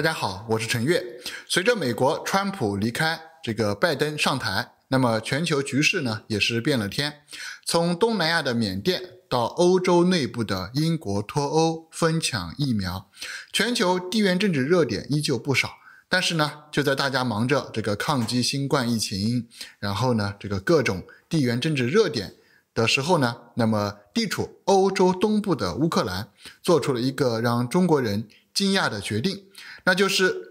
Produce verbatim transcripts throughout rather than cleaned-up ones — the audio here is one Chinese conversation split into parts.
大家好，我是陈悦。随着美国川普离开，这个拜登上台，那么全球局势呢也是变了天。从东南亚的缅甸到欧洲内部的英国脱欧分抢疫苗，全球地缘政治热点依旧不少。但是呢，就在大家忙着这个抗击新冠疫情，然后呢这个各种地缘政治热点的时候呢，那么地处欧洲东部的乌克兰做出了一个让中国人惊讶的决定，那就是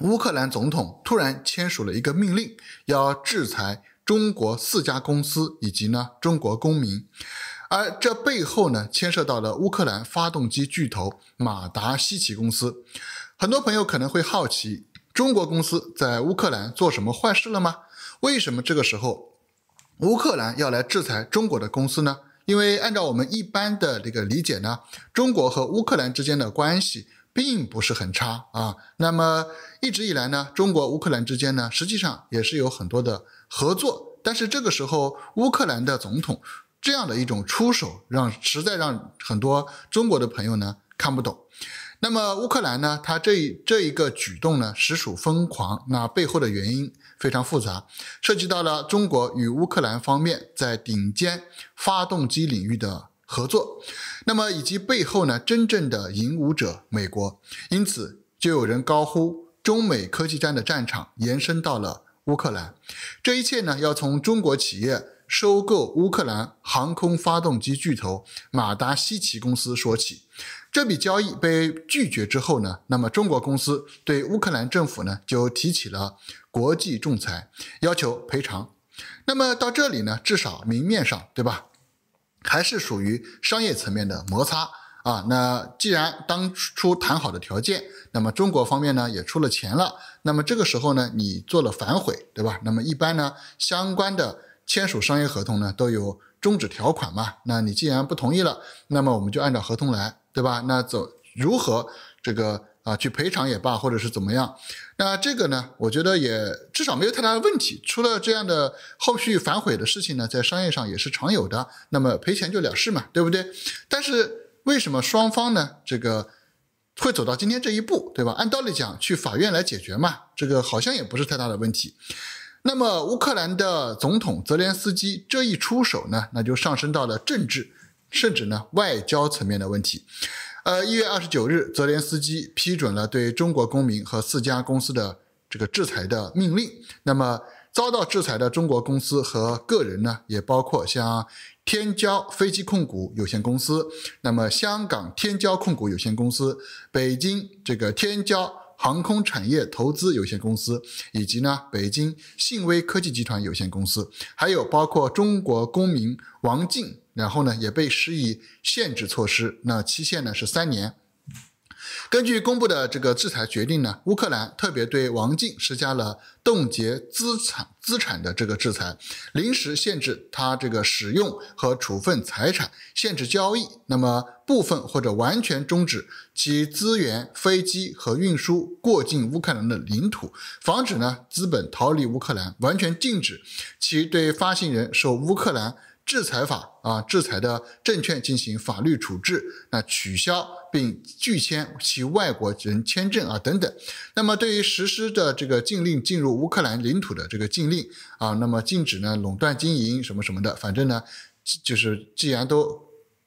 乌克兰总统突然签署了一个命令，要制裁中国四家公司以及呢中国公民。而这背后呢，牵涉到了乌克兰发动机巨头马达西奇公司。很多朋友可能会好奇，中国公司在乌克兰做什么坏事了吗？为什么这个时候乌克兰要来制裁中国的公司呢？因为按照我们一般的这个理解呢，中国和乌克兰之间的关系并不是很差啊。那么一直以来呢，中国乌克兰之间呢，实际上也是有很多的合作。但是这个时候，乌克兰的总统这样的一种出手，让实在让很多中国的朋友呢看不懂。那么乌克兰呢，它这这一个举动呢，实属疯狂。那背后的原因非常复杂，涉及到了中国与乌克兰方面在顶尖发动机领域的合作，那么以及背后呢真正的引武者美国。因此就有人高呼中美科技战的战场延伸到了乌克兰。这一切呢，要从中国企业收购乌克兰航空发动机巨头马达西奇公司说起。这笔交易被拒绝之后呢，那么中国公司对乌克兰政府呢就提起了国际仲裁，要求赔偿。那么到这里呢，至少明面上，对吧，还是属于商业层面的摩擦啊。那既然当初谈好的条件，那么中国方面呢也出了钱了，那么这个时候呢你做了反悔，对吧？那么一般呢相关的签署商业合同呢都有终止条款嘛，那你既然不同意了，那么我们就按照合同来，对吧？那走如何这个啊去赔偿也罢，或者是怎么样，那这个呢我觉得也至少没有太大的问题。除了这样的后续反悔的事情呢，在商业上也是常有的，那么赔钱就了事嘛，对不对？但是为什么双方呢这个会走到今天这一步，对吧？按道理讲去法院来解决嘛，这个好像也不是太大的问题。那么乌克兰的总统泽连斯基这一出手呢，那就上升到了政治甚至呢外交层面的问题。呃， 一月二十九日，泽连斯基批准了对中国公民和四家公司的这个制裁的命令。那么遭到制裁的中国公司和个人呢，也包括像天骄飞机控股有限公司，那么香港天骄控股有限公司，北京这个天骄航空产业投资有限公司，以及呢北京信威科技集团有限公司，还有包括中国公民王静，然后呢也被施以限制措施，那期限呢是三年。根据公布的这个制裁决定呢，乌克兰特别对王静施加了冻结资产资产的这个制裁，临时限制他这个使用和处分财产，限制交易，那么部分或者完全终止其资源、飞机和运输过境乌克兰的领土，防止呢资本逃离乌克兰，完全禁止其对发行人受乌克兰制裁法啊制裁的证券进行法律处置，那取消并拒签其外国人签证啊等等。那么对于实施的这个禁令，进入乌克兰领土的这个禁令啊，那么禁止呢垄断经营什么什么的，反正呢就是既然都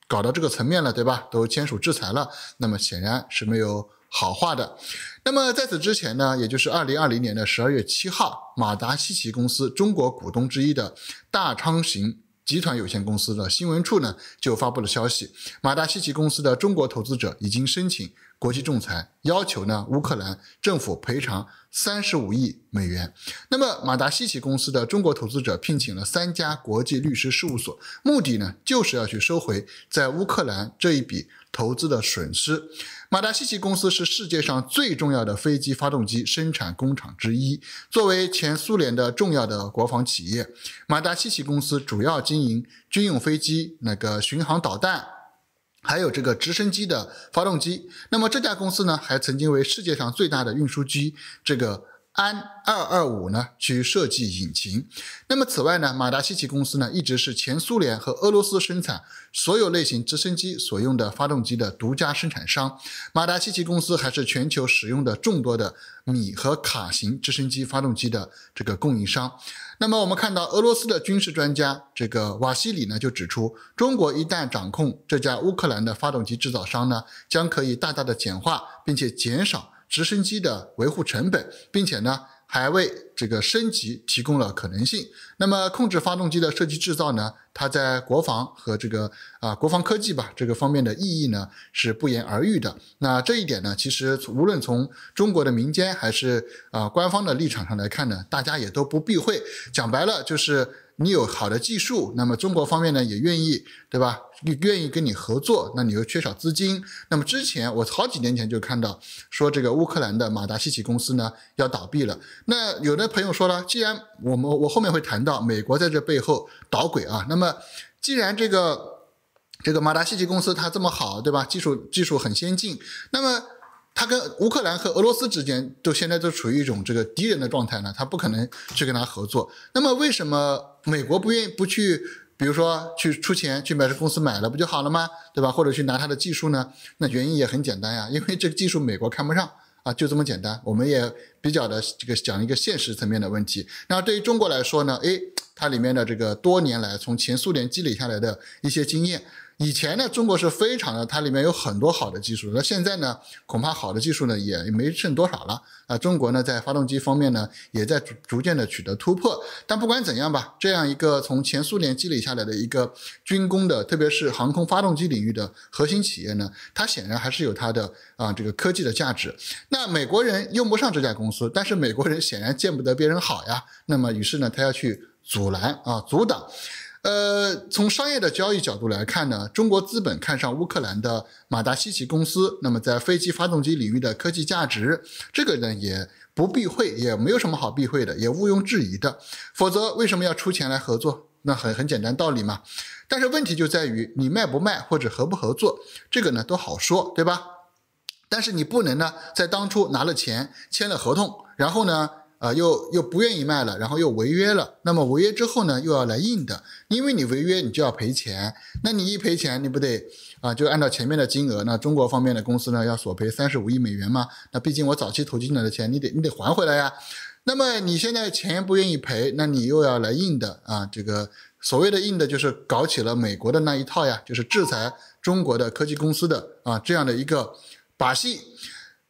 搞到这个层面了，对吧？都签署制裁了，那么显然是没有好话的。那么在此之前呢，也就是二零二零年的十二月七号，马达西奇公司中国股东之一的大昌行集团有限公司的新闻处呢就发布了消息，马达西奇公司的中国投资者已经申请国际仲裁，要求呢乌克兰政府赔偿三十五亿美元。那么马达西奇公司的中国投资者聘请了三家国际律师事务所，目的呢就是要去收回在乌克兰这一笔投资的损失。马达西奇公司是世界上最重要的飞机发动机生产工厂之一，作为前苏联的重要的国防企业，马达西奇公司主要经营军用飞机、那个巡航导弹，还有这个直升机的发动机。那么这家公司呢，还曾经为世界上最大的运输机这个安二二五呢去设计引擎。那么此外呢，马达希奇公司呢一直是前苏联和俄罗斯生产所有类型直升机所用的发动机的独家生产商。马达希奇公司还是全球使用的众多的米和卡型直升机发动机的这个供应商。那么我们看到俄罗斯的军事专家这个瓦西里呢就指出，中国一旦掌控这家乌克兰的发动机制造商呢，将可以大大的简化并且减少 直升机的维护成本，并且呢，还为这个升级提供了可能性。那么，控制发动机的设计制造呢，它在国防和这个啊、呃、国防科技吧这个方面的意义呢是不言而喻的。那这一点呢，其实无论从中国的民间还是啊、呃、官方的立场上来看呢，大家也都不避讳。讲白了，就是你有好的技术，那么中国方面呢也愿意，对吧？ 愿意跟你合作，那你又缺少资金。那么之前我好几年前就看到说，这个乌克兰的马达希奇公司呢要倒闭了。那有的朋友说了，既然我们我后面会谈到美国在这背后捣鬼啊，那么既然这个这个马达希奇公司它这么好，对吧？技术技术很先进，那么 他跟乌克兰和俄罗斯之间都现在都处于一种这个敌人的状态呢，他不可能去跟他合作。那么为什么美国不愿意不去，比如说去出钱去买这公司买了不就好了吗？对吧？或者去拿他的技术呢？那原因也很简单呀，因为这个技术美国看不上啊，就这么简单。我们也比较的这个讲一个现实层面的问题。那对于中国来说呢，诶，它里面的这个多年来从前苏联积累下来的一些经验。 以前呢，中国是非常的，它里面有很多好的技术。那现在呢，恐怕好的技术呢也没剩多少了啊。中国呢，在发动机方面呢，也在逐逐渐的取得突破。但不管怎样吧，这样一个从前苏联积累下来的一个军工的，特别是航空发动机领域的核心企业呢，它显然还是有它的啊这个科技的价值。那美国人用不上这家公司，但是美国人显然见不得别人好呀。那么于是呢，他要去阻拦啊，阻挡。 呃，从商业的交易角度来看呢，中国资本看上乌克兰的马达希奇公司，那么在飞机发动机领域的科技价值，这个呢也不避讳，也没有什么好避讳的，也毋庸置疑的。否则为什么要出钱来合作？那很很简单道理嘛。但是问题就在于你卖不卖或者合不合作，这个呢都好说，对吧？但是你不能呢在当初拿了钱签了合同，然后呢？ 啊、呃，又又不愿意卖了，然后又违约了。那么违约之后呢，又要来硬的，因为你违约你就要赔钱。那你一赔钱，你不得啊、呃，就按照前面的金额，那中国方面的公司呢要索赔三十五亿美元嘛？那毕竟我早期投进来的钱，你得你得还回来呀。那么你现在钱不愿意赔，那你又要来硬的啊。这个所谓的硬的，就是搞起了美国的那一套呀，就是制裁中国的科技公司的啊这样的一个把戏。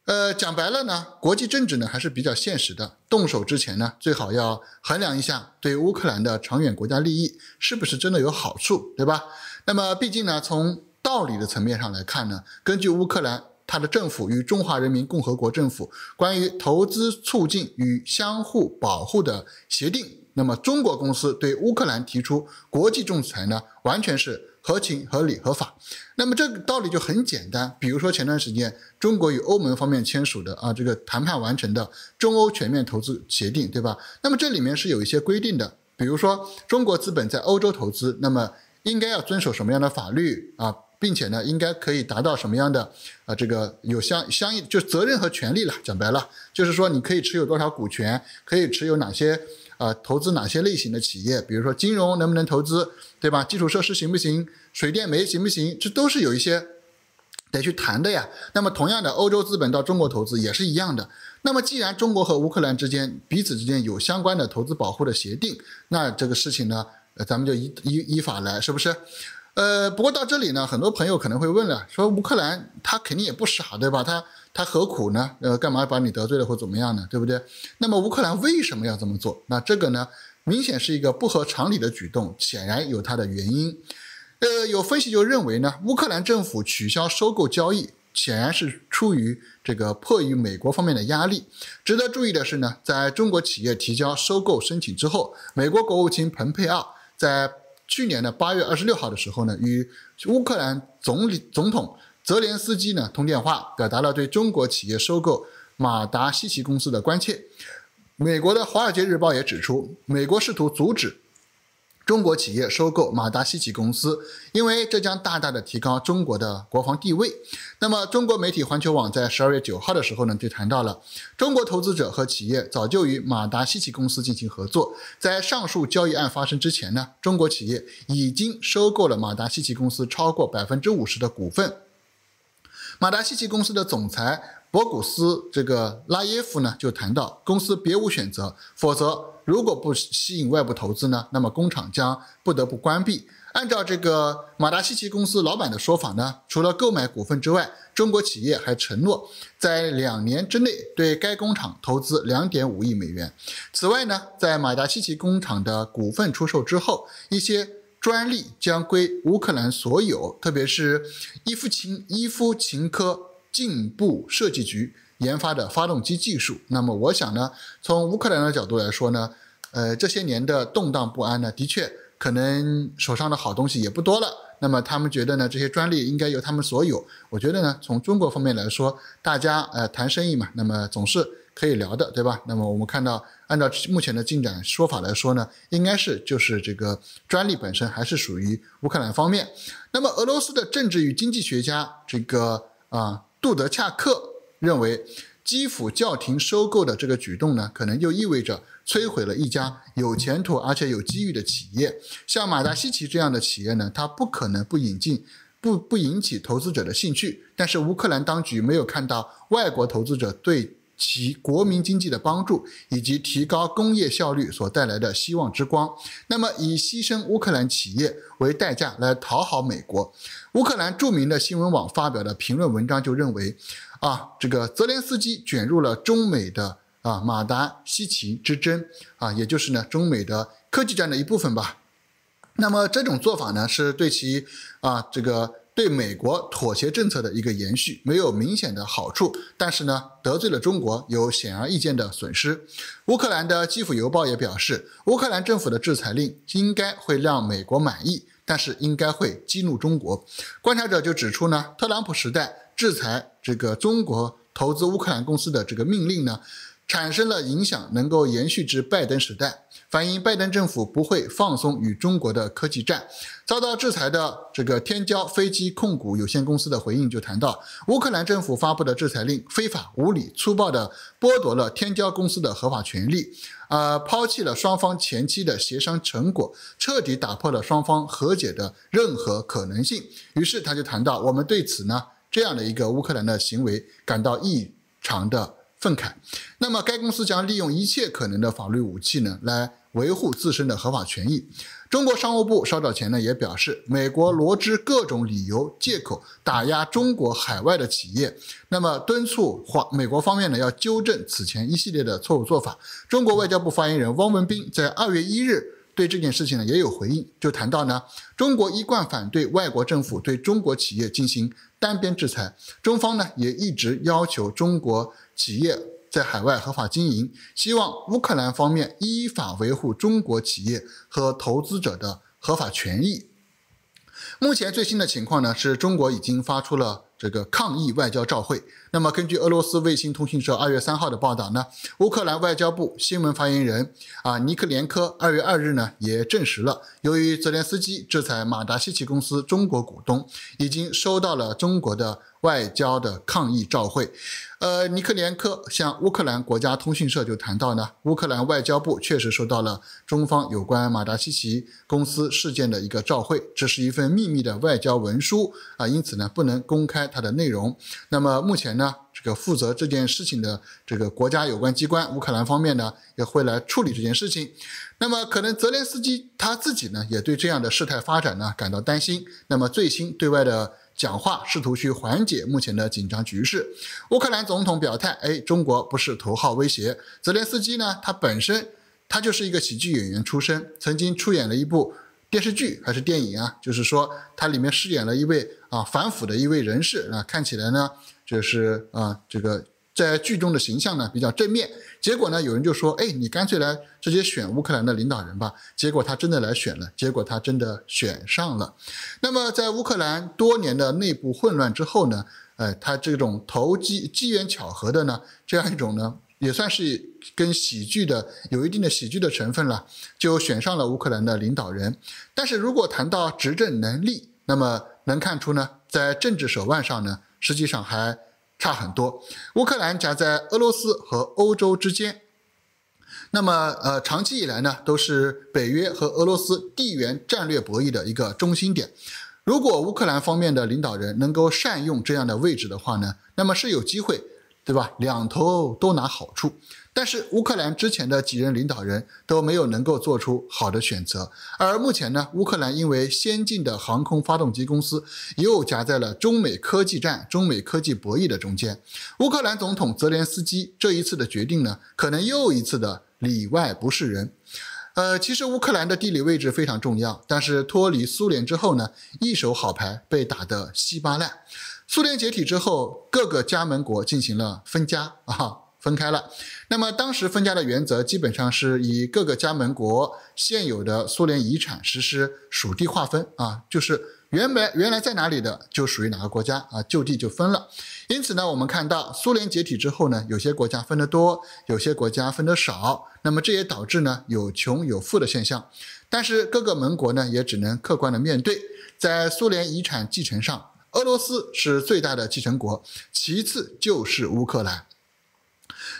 呃，讲白了呢，国际政治呢还是比较现实的。动手之前呢，最好要衡量一下对乌克兰的长远国家利益是不是真的有好处，对吧？那么，毕竟呢，从道理的层面上来看呢，根据乌克兰它的政府与中华人民共和国政府关于投资促进与相互保护的协定，那么中国公司对乌克兰提出国际仲裁呢，完全是 合情、合理、合法，那么这个道理就很简单。比如说前段时间中国与欧盟方面签署的啊，这个谈判完成的中欧全面投资协定，对吧？那么这里面是有一些规定的，比如说中国资本在欧洲投资，那么应该要遵守什么样的法律啊，并且呢，应该可以达到什么样的啊，这个有相相应就责任和权利了。讲白了，就是说你可以持有多少股权，可以持有哪些。 啊，投资哪些类型的企业？比如说金融能不能投资，对吧？基础设施行不行？水电煤行不行？这都是有一些得去谈的呀。那么同样的，欧洲资本到中国投资也是一样的。那么既然中国和乌克兰之间彼此之间有相关的投资保护的协定，那这个事情呢，呃，咱们就依依依法来，是不是？ 呃，不过到这里呢，很多朋友可能会问了，说乌克兰他肯定也不傻，对吧？他他何苦呢？呃，干嘛把你得罪了或怎么样呢？对不对？那么乌克兰为什么要这么做？那这个呢，明显是一个不合常理的举动，显然有它的原因。呃，有分析就认为呢，乌克兰政府取消收购交易，显然是出于这个迫于美国方面的压力。值得注意的是呢，在中国企业提交收购申请之后，美国国务卿蓬佩奥在 去年的八月二十六号的时候呢，与乌克兰总理总统泽连斯基呢通电话，表达了对中国企业收购马达希奇公司的关切。美国的《华尔街日报》也指出，美国试图阻止中国企业收购马达希奇公司，因为这将大大的提高中国的国防地位。那么，中国媒体环球网在十二月九号的时候呢，就谈到了中国投资者和企业早就与马达希奇公司进行合作，在上述交易案发生之前呢，中国企业已经收购了马达希奇公司超过 百分之五十 的股份。马达希奇公司的总裁博古斯这个拉耶夫呢，就谈到公司别无选择，否则如果不吸引外部投资呢，那么工厂将不得不关闭。按照这个马达希奇公司老板的说法呢，除了购买股份之外，中国企业还承诺在两年之内对该工厂投资 两点五亿美元。此外呢，在马达希奇工厂的股份出售之后，一些专利将归乌克兰所有，特别是伊夫琴伊夫琴科进步设计局研发的发动机技术。那么我想呢，从乌克兰的角度来说呢，呃，这些年的动荡不安呢，的确可能手上的好东西也不多了。那么他们觉得呢，这些专利应该由他们所有。我觉得呢，从中国方面来说，大家呃谈生意嘛，那么总是可以聊的，对吧？那么我们看到，按照目前的进展说法来说呢，应该是就是这个专利本身还是属于乌克兰方面。那么俄罗斯的政治与经济学家这个啊、呃、杜德恰克认为，基辅教廷收购的这个举动呢，可能就意味着摧毁了一家有前途而且有机遇的企业。像马达希奇这样的企业呢，它不可能不引进不不引起投资者的兴趣。但是乌克兰当局没有看到外国投资者对其国民经济的帮助以及提高工业效率所带来的希望之光，那么以牺牲乌克兰企业为代价来讨好美国。乌克兰著名的新闻网发表的评论文章就认为，啊，这个泽连斯基卷入了中美的啊马达希奇之争，啊，也就是呢中美的科技战的一部分吧。那么这种做法呢，是对其啊这个。对美国妥协政策的一个延续，没有明显的好处，但是呢，得罪了中国有显而易见的损失。乌克兰的《基辅邮报》也表示，乌克兰政府的制裁令应该会让美国满意，但是应该会激怒中国。观察者就指出呢，特朗普时代制裁这个中国投资乌克兰公司的这个命令呢，产生了影响，能够延续至拜登时代，反映拜登政府不会放松与中国的科技战。遭到制裁的这个天骄飞机控股有限公司的回应就谈到，乌克兰政府发布的制裁令非法、无理、粗暴地剥夺了天骄公司的合法权利，呃，抛弃了双方前期的协商成果，彻底打破了双方和解的任何可能性。于是他就谈到，我们对此呢这样的一个乌克兰的行为感到异常的愤慨，那么该公司将利用一切可能的法律武器呢，来维护自身的合法权益。中国商务部稍早前呢也表示，美国罗织各种理由借口打压中国海外的企业，那么敦促美国方面呢要纠正此前一系列的错误做法。中国外交部发言人汪文斌在二月一日对这件事情呢也有回应，就谈到呢，中国一贯反对外国政府对中国企业进行单边制裁，中方呢也一直要求中国企业在海外合法经营，希望乌克兰方面依法维护中国企业和投资者的合法权益。目前最新的情况呢，是中国已经发出了这个抗议外交照会。那么根据俄罗斯卫星通讯社二月三号的报道呢，乌克兰外交部新闻发言人啊尼克连科二月二日呢也证实了，由于泽连斯基制裁马达希奇公司中国股东，已经收到了中国的外交的抗议照会。呃，尼克连科向乌克兰国家通讯社就谈到呢，乌克兰外交部确实收到了中方有关马达希奇公司事件的一个照会，这是一份秘密的外交文书啊、呃，因此呢不能公开它的内容。那么目前呢，这个负责这件事情的这个国家有关机关，乌克兰方面呢也会来处理这件事情。那么可能泽连斯基他自己呢也对这样的事态发展呢感到担心。那么最新对外的讲话试图去缓解目前的紧张局势。乌克兰总统表态，哎，中国不是头号威胁。泽连斯基呢，他本身他就是一个喜剧演员出身，曾经出演了一部电视剧还是电影啊，就是说他里面饰演了一位啊反腐的一位人士啊，看起来呢就是啊这个在剧中的形象呢比较正面。结果呢有人就说，哎，你干脆来直接选乌克兰的领导人吧。结果他真的来选了，结果他真的选上了。那么在乌克兰多年的内部混乱之后呢，呃，他这种投机机缘巧合的呢这样一种呢也算是跟喜剧的有一定的喜剧的成分了，就选上了乌克兰的领导人。但是如果谈到执政能力，那么能看出呢，在政治手腕上呢，实际上还差很多。乌克兰夹在俄罗斯和欧洲之间，那么呃，长期以来呢，都是北约和俄罗斯地缘战略博弈的一个中心点。如果乌克兰方面的领导人能够善用这样的位置的话呢，那么是有机会，对吧？两头都拿好处。但是乌克兰之前的几任领导人都没有能够做出好的选择，而目前呢，乌克兰因为先进的航空发动机公司又夹在了中美科技战、中美科技博弈的中间。乌克兰总统泽连斯基这一次的决定呢，可能又一次的里外不是人。呃，其实乌克兰的地理位置非常重要，但是脱离苏联之后呢，一手好牌被打得稀巴烂。苏联解体之后，各个加盟国进行了分家啊，分开了。那么当时分家的原则基本上是以各个加盟国现有的苏联遗产实施属地划分啊，就是原来原来在哪里的就属于哪个国家啊，就地就分了。因此呢，我们看到苏联解体之后呢，有些国家分得多，有些国家分得少。那么这也导致呢有穷有富的现象。但是各个盟国呢也只能客观的面对，在苏联遗产继承上，俄罗斯是最大的继承国，其次就是乌克兰。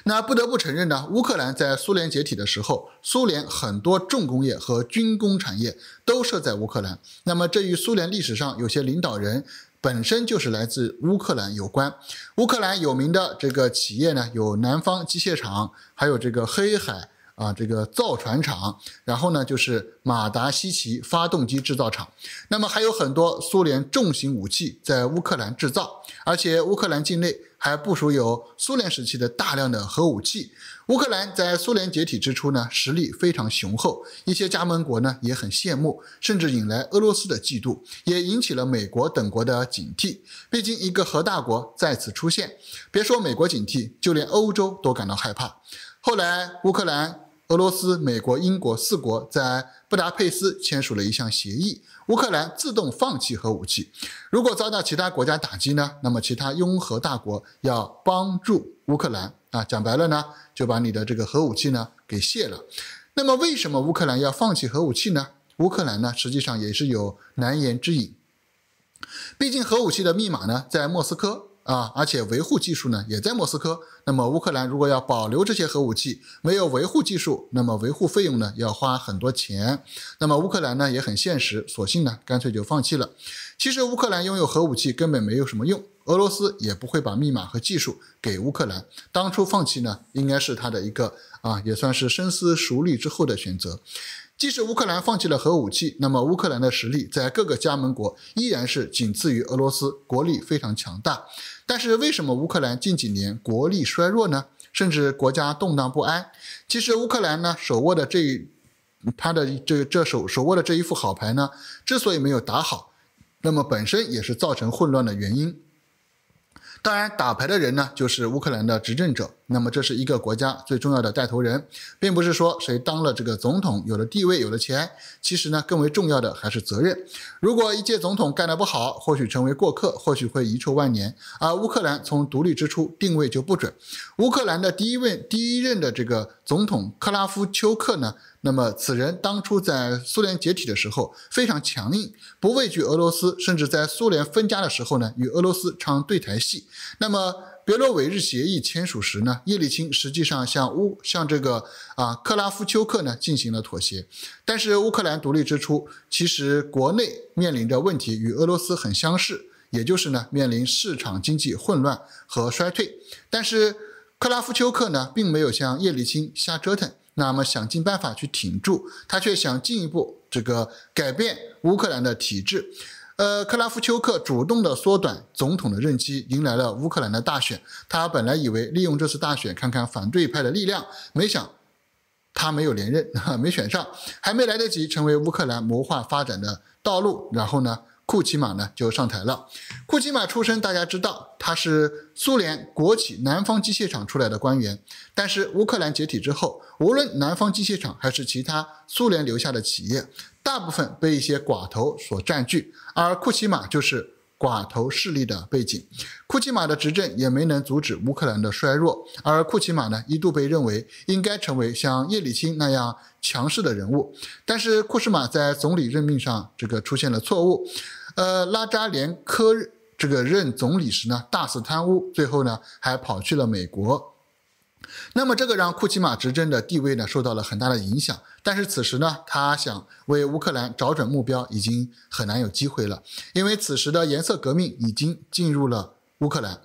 那不得不承认呢，乌克兰在苏联解体的时候，苏联很多重工业和军工产业都设在乌克兰。那么这与苏联历史上有些领导人本身就是来自乌克兰有关。乌克兰有名的这个企业呢，有南方机械厂，还有这个黑海啊，这个造船厂，然后呢就是马达西奇发动机制造厂。那么还有很多苏联重型武器在乌克兰制造，而且乌克兰境内还部署有苏联时期的大量的核武器。乌克兰在苏联解体之初呢，实力非常雄厚，一些加盟国呢也很羡慕，甚至引来俄罗斯的嫉妒，也引起了美国等国的警惕。毕竟一个核大国再次出现，别说美国警惕，就连欧洲都感到害怕。后来乌克兰、俄罗斯、美国、英国四国在布达佩斯签署了一项协议，乌克兰自动放弃核武器。如果遭到其他国家打击呢，那么其他拥核大国要帮助乌克兰啊，讲白了呢，就把你的这个核武器呢给卸了。那么为什么乌克兰要放弃核武器呢？乌克兰呢实际上也是有难言之隐，毕竟核武器的密码呢在莫斯科啊，而且维护技术呢也在莫斯科。那么乌克兰如果要保留这些核武器，没有维护技术，那么维护费用呢要花很多钱。那么乌克兰呢也很现实，索性呢干脆就放弃了。其实乌克兰拥有核武器根本没有什么用，俄罗斯也不会把密码和技术给乌克兰。当初放弃呢，应该是他的一个啊，也算是深思熟虑之后的选择。即使乌克兰放弃了核武器，那么乌克兰的实力在各个加盟国依然是仅次于俄罗斯，国力非常强大。但是为什么乌克兰近几年国力衰弱呢？甚至国家动荡不安？其实乌克兰呢手握的这他的这这手手握的这一副好牌呢，之所以没有打好，那么本身也是造成混乱的原因。当然，打牌的人呢，就是乌克兰的执政者。那么，这是一个国家最重要的带头人，并不是说谁当了这个总统，有了地位，有了钱。其实呢，更为重要的还是责任。如果一届总统干得不好，或许成为过客，或许会遗臭万年。而乌克兰从独立之初定位就不准。乌克兰的第一任第一任的这个总统克拉夫丘克呢，那么此人当初在苏联解体的时候非常强硬，不畏惧俄罗斯，甚至在苏联分家的时候呢，与俄罗斯唱对台戏。那么别洛韦日协议签署时呢，叶利钦实际上向乌向这个啊克拉夫丘克呢进行了妥协。但是乌克兰独立之初，其实国内面临的问题与俄罗斯很相似，也就是呢面临市场经济混乱和衰退。但是克拉夫丘克呢，并没有像叶利钦瞎折腾，那么想尽办法去挺住，他却想进一步这个改变乌克兰的体制。呃，克拉夫丘克主动的缩短总统的任期，迎来了乌克兰的大选。他本来以为利用这次大选看看反对派的力量，没想他没有连任，没选上，还没来得及成为乌克兰谋划发展的道路，然后呢，库奇马呢就上台了。库奇马出身大家知道，他是苏联国企南方机械厂出来的官员。但是乌克兰解体之后，无论南方机械厂还是其他苏联留下的企业，大部分被一些寡头所占据，而库奇马就是寡头势力的背景。库奇马的执政也没能阻止乌克兰的衰弱，而库奇马呢，一度被认为应该成为像叶利钦那样强势的人物。但是库什马在总理任命上这个出现了错误，呃，拉扎连科这个任总理时呢，大肆贪污，最后呢还跑去了美国。 那么，这个让库奇马执政的地位呢受到了很大的影响。但是此时呢，他想为乌克兰找准目标已经很难有机会了，因为此时的颜色革命已经进入了乌克兰。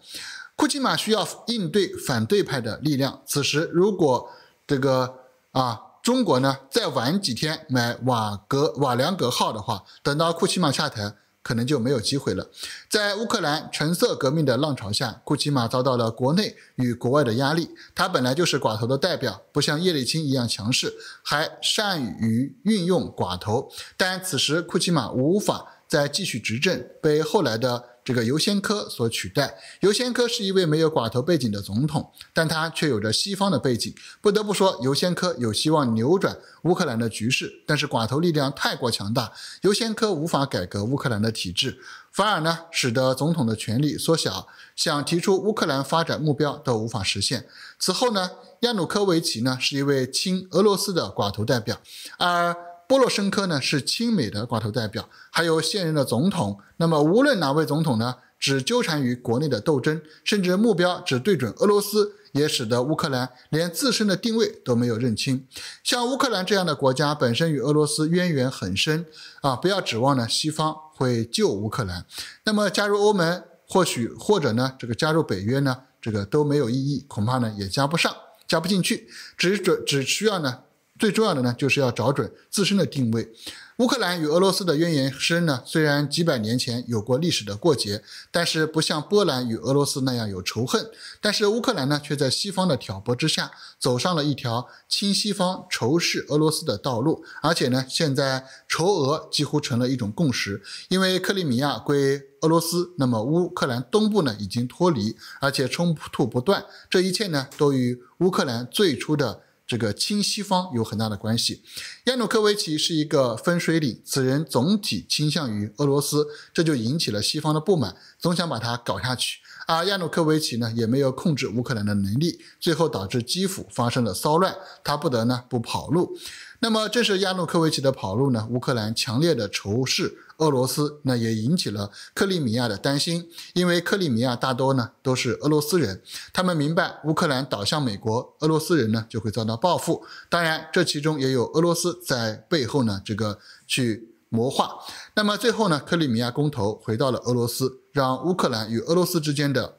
库奇马需要应对反对派的力量。此时，如果这个啊中国呢再晚几天买瓦格瓦良格号的话，等到库奇马下台， 可能就没有机会了。在乌克兰橙色革命的浪潮下，库奇马遭到了国内与国外的压力。他本来就是寡头的代表，不像叶利钦一样强势，还善于运用寡头。但此时库奇马无法再继续执政，被后来的这个尤先科所取代。尤先科是一位没有寡头背景的总统，但他却有着西方的背景。不得不说，尤先科有希望扭转 乌克兰的局势，但是寡头力量太过强大，尤先科无法改革乌克兰的体制，反而呢使得总统的权力缩小，想提出乌克兰发展目标都无法实现。此后呢，亚努科维奇呢是一位亲俄罗斯的寡头代表，而波罗申科呢是亲美的寡头代表，还有现任的总统。那么无论哪位总统呢，只纠缠于国内的斗争，甚至目标只对准俄罗斯， 也使得乌克兰连自身的定位都没有认清。像乌克兰这样的国家，本身与俄罗斯渊源很深啊，不要指望呢西方会救乌克兰。那么加入欧盟，或许或者呢这个加入北约呢，这个都没有意义，恐怕呢也加不上，加不进去。只准只需要呢，最重要的呢就是要找准自身的定位。 乌克兰与俄罗斯的渊源深呢，虽然几百年前有过历史的过节，但是不像波兰与俄罗斯那样有仇恨。但是乌克兰呢，却在西方的挑拨之下，走上了一条亲西方、仇视俄罗斯的道路。而且呢，现在仇俄几乎成了一种共识，因为克里米亚归俄罗斯，那么乌克兰东部呢已经脱离，而且冲突不断。这一切呢，都与乌克兰最初的 这个亲西方有很大的关系。亚努科维奇是一个分水岭，此人总体倾向于俄罗斯，这就引起了西方的不满，总想把他搞下去。而亚努科维奇呢，也没有控制乌克兰的能力，最后导致基辅发生了骚乱，他不得呢不跑路。那么正是亚努科维奇的跑路呢，乌克兰强烈的仇视 俄罗斯，那也引起了克里米亚的担心，因为克里米亚大多呢都是俄罗斯人，他们明白乌克兰倒向美国，俄罗斯人呢就会遭到报复。当然，这其中也有俄罗斯在背后呢这个去谋划。那么最后呢，克里米亚公投回到了俄罗斯，让乌克兰与俄罗斯之间的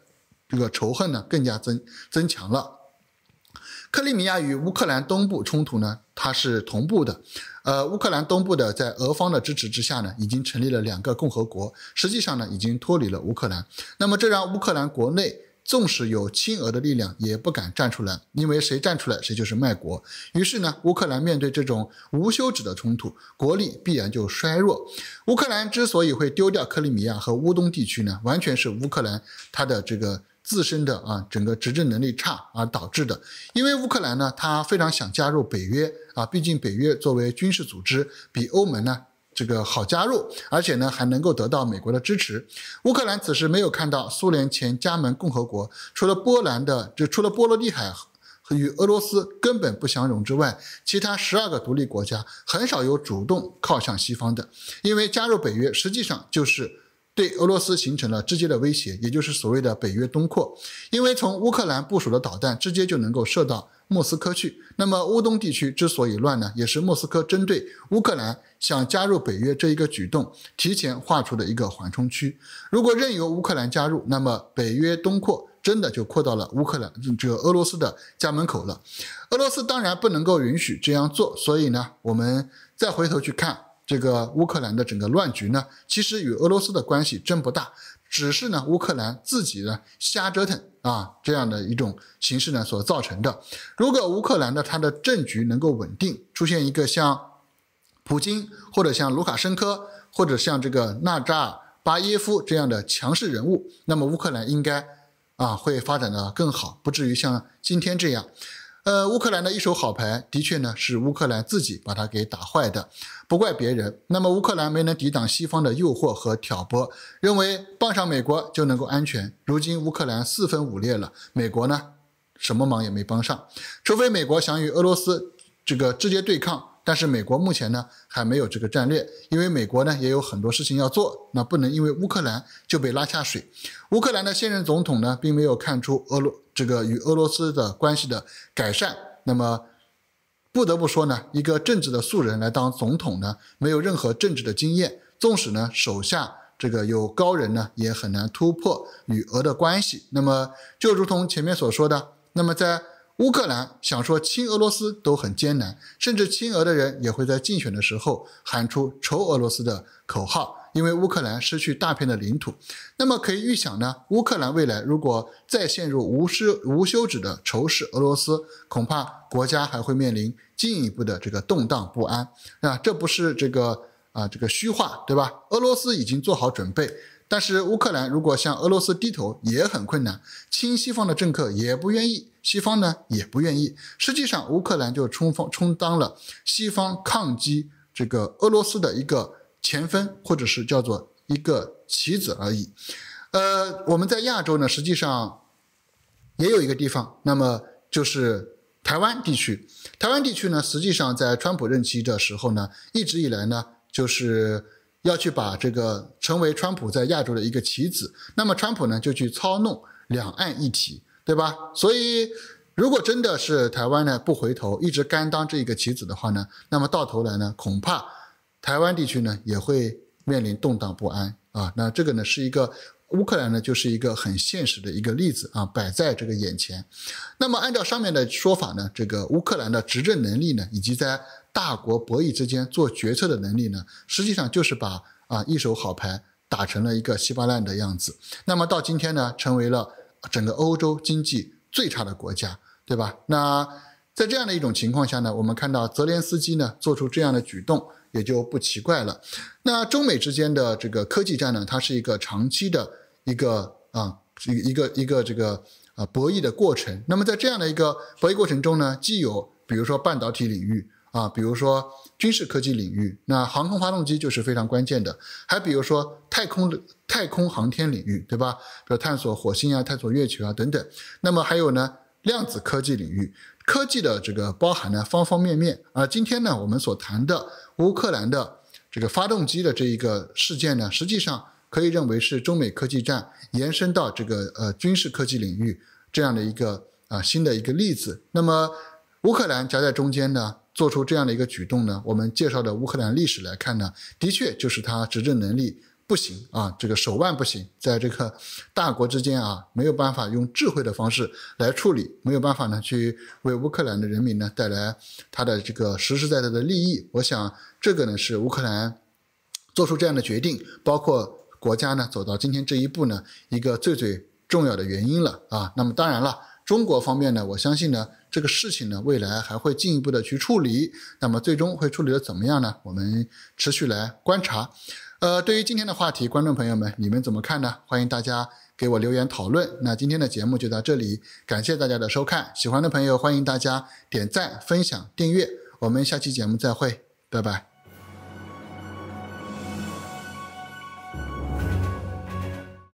这个仇恨呢更加增增强了。 克里米亚与乌克兰东部冲突呢，它是同步的。呃，乌克兰东部的在俄方的支持之下呢，已经成立了两个共和国，实际上呢，已经脱离了乌克兰。那么这让乌克兰国内 纵使有亲俄的力量，也不敢站出来，因为谁站出来，谁就是卖国。于是呢，乌克兰面对这种无休止的冲突，国力必然就衰弱。乌克兰之所以会丢掉克里米亚和乌东地区呢，完全是乌克兰它的这个自身的啊整个执政能力差而导致的。因为乌克兰呢，它非常想加入北约啊，毕竟北约作为军事组织，比欧盟呢 这个好加入，而且呢还能够得到美国的支持。乌克兰此时没有看到苏联前加盟共和国，除了波兰的，就除了波罗的海与俄罗斯根本不相容之外，其他十二个独立国家很少有主动靠向西方的，因为加入北约实际上就是 对俄罗斯形成了直接的威胁，也就是所谓的北约东扩，因为从乌克兰部署的导弹直接就能够射到莫斯科去。那么乌东地区之所以乱呢，也是莫斯科针对乌克兰想加入北约这一个举动提前划出的一个缓冲区。如果任由乌克兰加入，那么北约东扩 真的就扩到了乌克兰这个俄罗斯的家门口了。俄罗斯当然不能够允许这样做，所以呢，我们再回头去看 这个乌克兰的整个乱局呢，其实与俄罗斯的关系真不大，只是呢乌克兰自己呢瞎折腾啊这样的一种形式呢所造成的。如果乌克兰的它的政局能够稳定，出现一个像普京或者像卢卡申科或者像这个纳扎尔巴耶夫这样的强势人物，那么乌克兰应该啊会发展的更好，不至于像今天这样。呃，乌克兰的一手好牌的确呢是乌克兰自己把它给打坏的，不怪别人。那么乌克兰没能抵挡西方的诱惑和挑拨，认为傍上美国就能够安全。如今乌克兰四分五裂了，美国呢什么忙也没帮上，除非美国想与俄罗斯这个直接对抗。 但是美国目前呢还没有这个战略，因为美国呢也有很多事情要做，那不能因为乌克兰就被拉下水。乌克兰的现任总统呢并没有看出俄罗这个与俄罗斯的关系的改善，那么不得不说呢，一个政治的素人来当总统呢，没有任何政治的经验，纵使呢手下 这个有高人呢，也很难突破与俄的关系。那么就如同前面所说的，那么在 乌克兰想说亲俄罗斯都很艰难，甚至亲俄的人也会在竞选的时候喊出仇俄罗斯的口号，因为乌克兰失去大片的领土。那么可以预想呢，乌克兰未来如果再陷入无休无休止的仇视俄罗斯，恐怕国家还会面临进一步的这个动荡不安。啊，这不是这个啊这个虚话，对吧？俄罗斯已经做好准备。 但是乌克兰如果向俄罗斯低头也很困难，亲西方的政客也不愿意，西方呢也不愿意。实际上，乌克兰就充方充当了西方抗击这个俄罗斯的一个前锋，或者是叫做一个棋子而已。呃，我们在亚洲呢，实际上也有一个地方，那么就是台湾地区。台湾地区呢，实际上在川普任期的时候呢，一直以来呢就是 要去把这个成为川普在亚洲的一个棋子，那么川普呢就去操弄两岸议题，对吧？所以如果真的是台湾呢不回头，一直甘当这一个棋子的话呢，那么到头来呢，恐怕台湾地区呢也会面临动荡不安啊。那这个呢是一个乌克兰呢就是一个很现实的一个例子啊，摆在这个眼前。那么按照上面的说法呢，这个乌克兰的执政能力呢，以及在 大国博弈之间做决策的能力呢，实际上就是把啊一手好牌打成了一个稀巴烂的样子。那么到今天呢，成为了整个欧洲经济最差的国家，对吧？那在这样的一种情况下呢，我们看到泽连斯基呢做出这样的举动也就不奇怪了。那中美之间的这个科技战呢，它是一个长期的一个啊一个一个这个啊博弈的过程。那么在这样的一个博弈过程中呢，既有比如说半导体领域 啊，比如说军事科技领域，那航空发动机就是非常关键的。还比如说太空的太空航天领域，对吧？比如探索火星啊、探索月球啊等等。那么还有呢，量子科技领域，科技的这个包含呢方方面面。而今天呢，我们所谈的乌克兰的这个发动机的这一个事件呢，实际上可以认为是中美科技战延伸到这个呃军事科技领域这样的一个啊、呃、新的一个例子。那么乌克兰夹在中间呢， 做出这样的一个举动呢，我们介绍的乌克兰历史来看呢，的确就是他执政能力不行啊，这个手腕不行，在这个大国之间啊，没有办法用智慧的方式来处理，没有办法呢去为乌克兰的人民呢带来他的这个实实在在的利益。我想这个呢是乌克兰做出这样的决定，包括国家呢走到今天这一步呢，一个最最重要的原因了啊。那么当然了， 中国方面呢，我相信呢，这个事情呢，未来还会进一步的去处理。那么最终会处理的怎么样呢？我们持续来观察。呃，对于今天的话题，观众朋友们，你们怎么看呢？欢迎大家给我留言讨论。那今天的节目就到这里，感谢大家的收看。喜欢的朋友，欢迎大家点赞、分享、订阅。我们下期节目再会，拜拜。